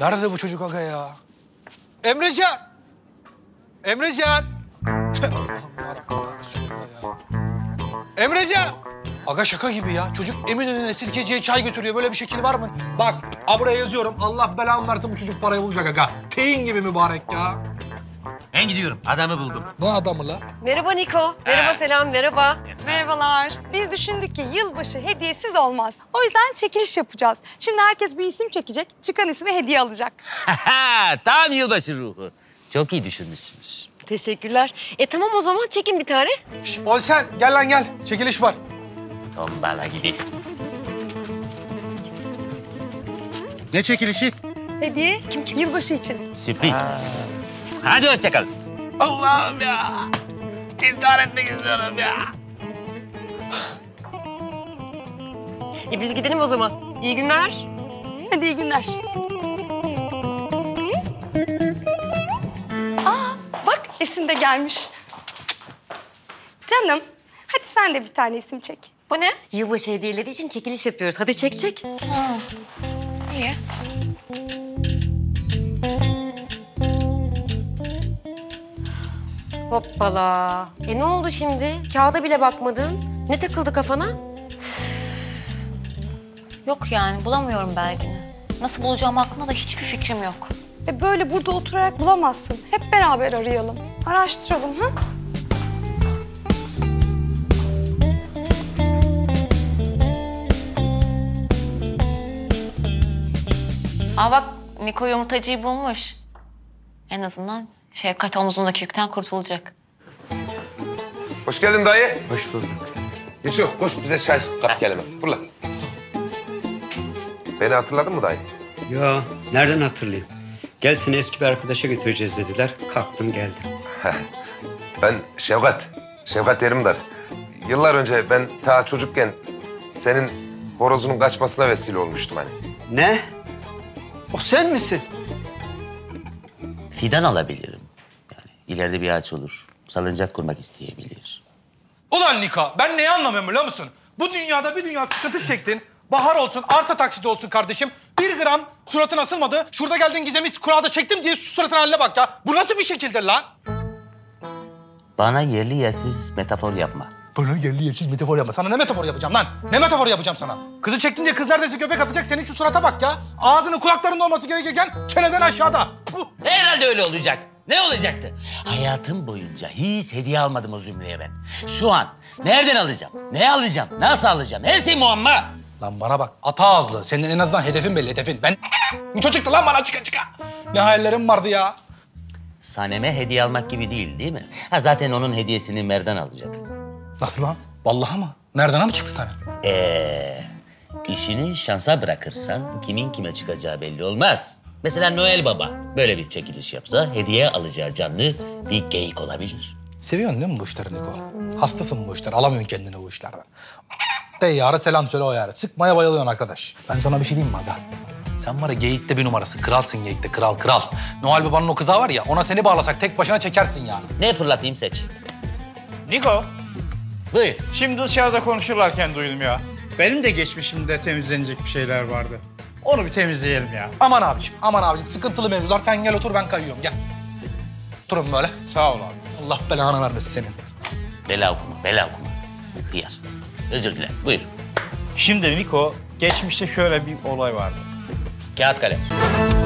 Nerede bu çocuk aga ya? Emrecan! Emrecan! Emrecan! Aga şaka gibi ya. Çocuk Eminönü'ne sirkeciye çay götürüyor. Böyle bir şekil var mı? Bak, buraya yazıyorum. Allah belamı versin bu çocuk parayı bulacak aga. Teyin gibi mübarek ya. Ben gidiyorum. Adamı buldum. Ne adamı la? Merhaba Niko. Merhaba Selam. Merhaba. Merhabalar. Biz düşündük ki yılbaşı hediyesiz olmaz. O yüzden çekiliş yapacağız. Şimdi herkes bir isim çekecek. Çıkan ismi hediye alacak. Tam yılbaşı ruhu. Çok iyi düşünmüşsünüz. Teşekkürler. Tamam o zaman çekin bir tane. Ol sen. Gel lan gel. Çekiliş var. Tombala gibi. Ne çekilişi? Hediye. Yılbaşı için. Sürpriz. Hadi hoşça kalın. Allah'ım ya. İntihar etmek istiyorum ya. Biz gidelim o zaman. İyi günler. Hadi iyi günler. Aa, bak Esin de gelmiş. Canım, hadi sen de bir tane isim çek. Bu ne? Yılbaşı hediyeleri için çekiliş yapıyoruz. Hadi çek çek. Ha. İyi. Hoppala. Ne oldu şimdi? Kağıda bile bakmadın. Ne takıldı kafana? Yok yani bulamıyorum belgini. Nasıl bulacağım hakkında da hiçbir fikrim yok. Böyle burada oturarak bulamazsın. Hep beraber arayalım. Araştıralım ha? Aa bak Niko yumurtacıyı bulmuş. En azından Şevkat omuzundaki yükten kurtulacak. Hoş geldin dayı. Hoş bulduk. Geçiyor, koş bize çay kap gel hemen. Burla. Beni hatırladın mı dayı? Ya nereden hatırlayayım? Gel seni eski bir arkadaşa götüreceğiz dediler. Kalktım geldim. Ben Şevkat. Şevkat Yerimdar. Yıllar önce ben ta çocukken senin horozunun kaçmasına vesile olmuştum hani. Ne? O sen misin? Fidan alabilirim. Yani ileride bir ağaç olur. Salıncak kurmak isteyebilir. Ulan Nika, ben neyi anlamıyorum biliyor musun? Bu dünyada bir dünya sıkıntı çektin. Bahar olsun, arsa taksidi olsun kardeşim. Bir gram suratın asılmadı. Şurada geldin gizemi kurada çektim diye şu suratın haline bak ya. Bu nasıl bir şekildir lan? Bana yerli yersiz metafor yapma. Bana yerli yersiz metafor yapma. Sana ne metafor yapacağım lan? Ne metafor yapacağım sana? Kızı çektin diye kız neredeyse göbek atacak. Senin şu surata bak ya. Ağzının kulaklarında olması gerekirken çeneden aşağıda. Herhalde öyle olacak. Ne olacaktı? Hayatım boyunca hiç hediye almadım o zümreye ben. Şu an nereden alacağım? Ne alacağım? Nasıl alacağım? Her şey muamma. Lan bana bak ata ağızlı. Senin en azından hedefin belli hedefin. Ben bu çocuktu lan bana çıka çıka. Ne hayallerim vardı ya. Sanem'e hediye almak gibi değil mi? Zaten onun hediyesini Merdan alacak. Nasıl lan? Vallahi mı? Merdan'a mı çıktı Sanem? İşini şansa bırakırsan kimin kime çıkacağı belli olmaz. Mesela Noel Baba böyle bir çekiliş yapsa hediye alacağı canlı bir geyik olabilir. Seviyorsun değil mi bu işleri Niko? Hastasın bu işler, alamıyorsun kendini bu işlerden. Teyyara selam söyle o yara. Sıkmaya bayılıyorsun arkadaş. Ben sana bir şey diyeyim mi aga? Sen var ya geyikte bir numarası. Kralsın geyikte, kral kral. Noel Baba'nın o kıza var ya, ona seni bağlasak tek başına çekersin yani. Ne fırlatayım seç. Niko. Buyur. Şimdi dışarıda konuşurlarken duydum ya. Benim de geçmişimde temizlenecek bir şeyler vardı. Onu bir temizleyelim ya. Aman abiciğim, aman abiciğim. Sıkıntılı mevzular. Sen gel otur, ben kayıyorum. Gel. Oturun böyle. Sağ ol abi. Allah belanı vermesin senin. Bela okuma, bela okuma. Hıyar. Özür dilerim. Buyurun. Şimdi Niko, geçmişte şöyle bir olay vardı. Kağıt kalem.